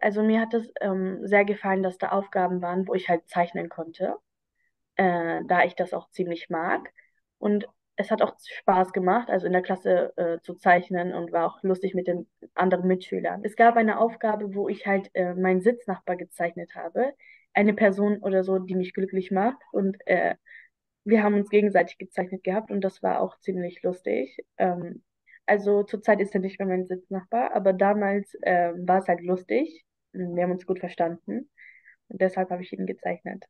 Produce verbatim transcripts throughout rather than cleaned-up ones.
Also mir hat es ähm, sehr gefallen, dass da Aufgaben waren, wo ich halt zeichnen konnte, äh, da ich das auch ziemlich mag. Und es hat auch Spaß gemacht, also in der Klasse äh, zu zeichnen, und war auch lustig mit den anderen Mitschülern. Es gab eine Aufgabe, wo ich halt äh, meinen Sitznachbar gezeichnet habe, eine Person oder so, die mich glücklich macht. Und äh, wir haben uns gegenseitig gezeichnet gehabt, und das war auch ziemlich lustig. Ähm, also zurzeit ist er nicht mehr mein Sitznachbar, aber damals äh, war es halt lustig. Wir haben uns gut verstanden und deshalb habe ich ihn gezeichnet.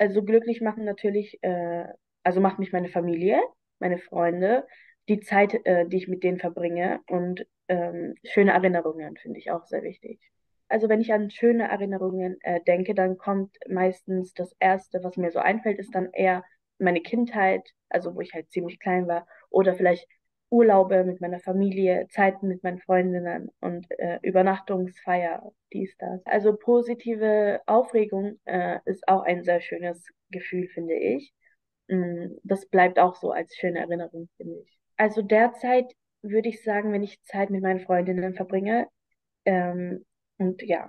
Also glücklich machen natürlich, äh, also macht mich meine Familie, meine Freunde, die Zeit, äh, die ich mit denen verbringe, und ähm, schöne Erinnerungen finde ich auch sehr wichtig. Also wenn ich an schöne Erinnerungen äh, denke, dann kommt meistens das Erste, was mir so einfällt, ist dann eher meine Kindheit, also wo ich halt ziemlich klein war, oder vielleicht Urlaube mit meiner Familie, Zeiten mit meinen Freundinnen und äh, Übernachtungsfeier, dies, das. Also positive Aufregung äh, ist auch ein sehr schönes Gefühl, finde ich. Mm, das bleibt auch so als schöne Erinnerung, finde ich. Also derzeit würde ich sagen, wenn ich Zeit mit meinen Freundinnen verbringe, ähm, und ja,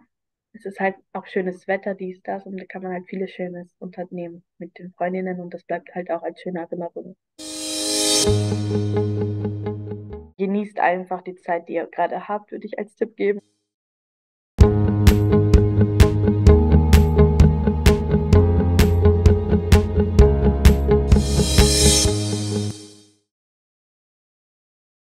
es ist halt auch schönes Wetter, dies, das, und da kann man halt vieles Schönes unternehmen mit den Freundinnen, und das bleibt halt auch als schöne Erinnerung. Genießt einfach die Zeit, die ihr gerade habt, würde ich als Tipp geben.